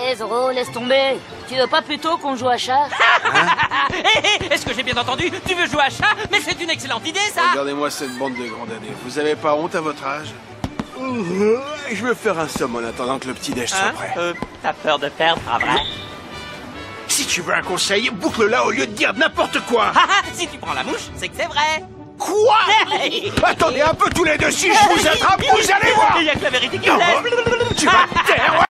Hé Zoro, laisse tomber. Tu veux pas plutôt qu'on joue à chat? Est-ce que j'ai bien entendu? Tu veux jouer à chat? Mais c'est une excellente idée, ça. Regardez-moi cette bande de grands damnés. Vous avez pas honte à votre âge? Je veux faire un somme en attendant que le petit-déj soit prêt. T'as peur de perdre, pas vrai? Si tu veux un conseil, boucle-la au lieu de dire n'importe quoi. Si tu prends la mouche, c'est que c'est vrai. Quoi? Attendez un peu tous les deux, si je vous attrape, vous allez voir. Il y a que la vérité qui me laisse. Tu vas te taire.